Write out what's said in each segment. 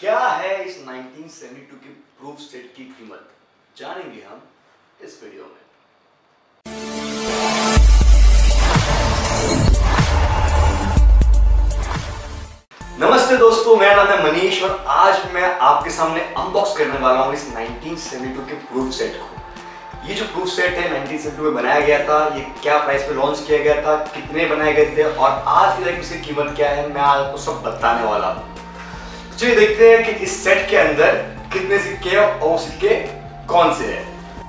क्या है इस 1972 की प्रूफ सेट की कीमत, जानेंगे हम इस वीडियो में। नमस्ते दोस्तों, मेरा नाम है मनीष और आज मैं आपके सामने अनबॉक्स करने वाला हूं इस 1972 के प्रूफ सेट को। ये जो प्रूफ सेट है 1972 में बनाया गया था, ये क्या प्राइस पे लॉन्च किया गया था, कितने बनाए गए थे और आज की तारीख इसकी कीमत क्या है, मैं आपको सब बताने वाला हूँ। चलिए देखते हैं कि इस सेट के अंदर कितने सिक्के और सिक्के कौन से हैं।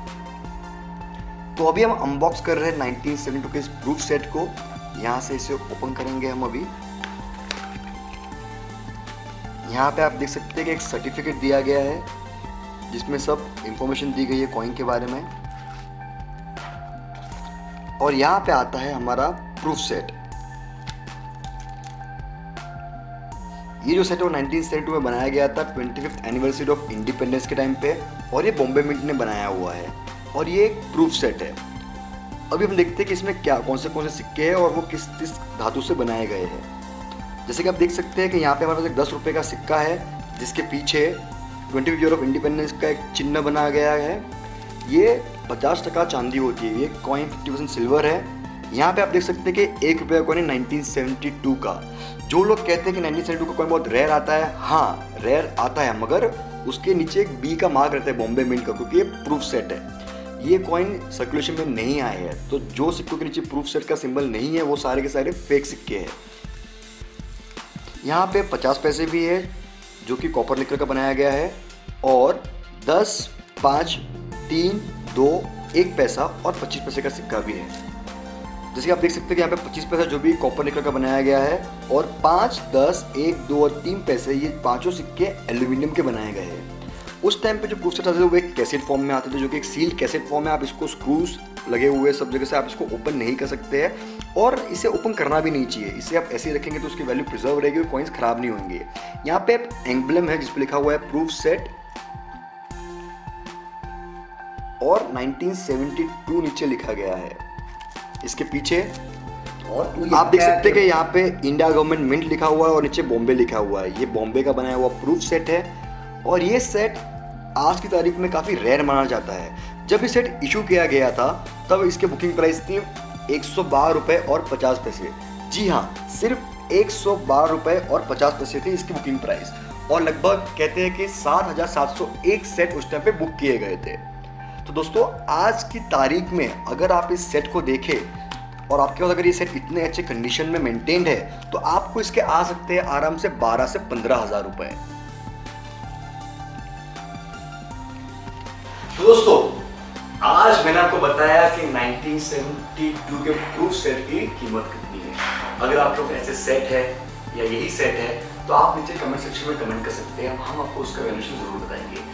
तो अभी हम अनबॉक्स कर रहे हैं 1972 के इस प्रूफ सेट को। यहाँ से इसे ओपन करेंगे हम। अभी यहाँ पे आप देख सकते हैं कि एक सर्टिफिकेट दिया गया है जिसमें सब इंफॉर्मेशन दी गई है कॉइन के बारे में, और यहाँ पे आता है हमारा प्रूफ सेट। ये जो सेट है वो 1972 में बनाया गया था 25th एनिवर्सरी ऑफ इंडिपेंडेंस के टाइम पे, और ये बॉम्बे मिंट ने बनाया हुआ है और ये एक प्रूफ सेट है। अभी हम देखते हैं कि इसमें क्या कौन से सिक्के हैं और वो किस धातु से बनाए गए हैं। जैसे कि आप देख सकते हैं कि यहाँ पे हमारे पास एक 10 रुपये का सिक्का है जिसके पीछे 25th ईयर ऑफ इंडिपेंडेंस का एक चिन्ह बनाया गया है। ये 50% चांदी होती है, ये कॉइन 50% सिल्वर है। यहाँ पे आप देख सकते हैं कि 1 रुपये का कॉइन 1972 का। जो लोग कहते हैं कि 1972 का कॉइन बहुत रेयर आता है, हाँ रेयर आता है, मगर उसके नीचे एक बी का मार्क रहता है बॉम्बे मिंट का, क्योंकि ये प्रूफ सेट है। ये कॉइन सर्कुलेशन में नहीं आए हैं, तो जो सिक्कों के नीचे प्रूफ सेट का सिंबल नहीं है वो सारे के सारे फेक सिक्के हैं। यहाँ पे 50 पैसे भी है जो कि कॉपर निकल का बनाया गया है, और 10, 5, 3, 2, 1 पैसा और 25 पैसे का सिक्का भी है। जैसे कि आप देख सकते हैं कि यहाँ पे 25 पैसा जो भी कॉपर निकल का बनाया गया है, और 5, 10, 1, 2 और 3 पैसे ये पांचों सिक्के एल्यूमिनियम के बनाए गए हैं। उस टाइम पे जो प्रूफ सेट आते थे वो एक कैसेट फॉर्म में आते थे, जो कि एक सील कैसेट फॉर्म है। आप इसको स्क्रूज लगे हुए सब जगह से आप इसको ओपन नहीं कर सकते हैं, और इसे ओपन करना भी नहीं चाहिए। इसे आप ऐसे ही रखेंगे तो उसकी वैल्यू प्रिजर्व रहेगी और कॉइन्स खराब नहीं होंगे। यहाँ पे एम्ब्लम है जिसपे लिखा हुआ है प्रूफ सेट और 1972 नीचे लिखा गया है इसके पीछे। और आप देख सकते हैं कि यहाँ पे इंडिया गवर्नमेंट मिंट लिखा हुआ है और नीचे बॉम्बे लिखा हुआ है। ये बॉम्बे का बनाया हुआ प्रूफ सेट है, और ये सेट आज की तारीख में काफ़ी रेयर माना जाता है। जब ये सेट इशू किया गया था तब इसके बुकिंग प्राइस थी 112 रुपये और 50 पैसे। जी हाँ, सिर्फ 112 रुपये और 50 पैसे थी इसकी बुकिंग प्राइस, और लगभग कहते हैं कि 7,701 सेट उस टाइम पर बुक किए गए थे। तो दोस्तों आज की तारीख में अगर आप इस सेट को देखें और आपके पास अगर ये सेट इतने अच्छे कंडीशन में मेंटेन्ड है तो आपको इसके आ सकते हैं आराम से 12 से 15,000 रुपए। तो दोस्तों आज मैंने आपको बताया कि 1972 के प्रूफ सेट की कीमत कितनी है। अगर आप लोग ऐसे सेट है या यही सेट है तो आप नीचे कमेंट सेक्शन में कमेंट कर सकते हैं, हम आपको उसका वैल्यूएशन जरूर बताएंगे।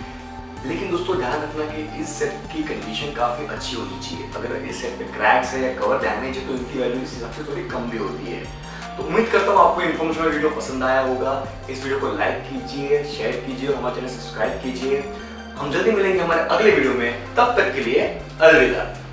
लेकिन दोस्तों ध्यान रखना कि इस सेट की कंडीशन काफ़ी अच्छी होनी चाहिए। अगर इस सेट पे क्रैक्स है या कवर डैमेज है तो इनकी वैल्यू इस हिसाब से थोड़ी कम भी होती है। तो उम्मीद करता हूँ आपको इन्फॉर्मेशनल वीडियो पसंद आया होगा। इस वीडियो को लाइक कीजिए, शेयर कीजिए और हमारे चैनल सब्सक्राइब कीजिए। हम जल्दी मिलेंगे हमारे अगले वीडियो में, तब तक के लिए अलविदा।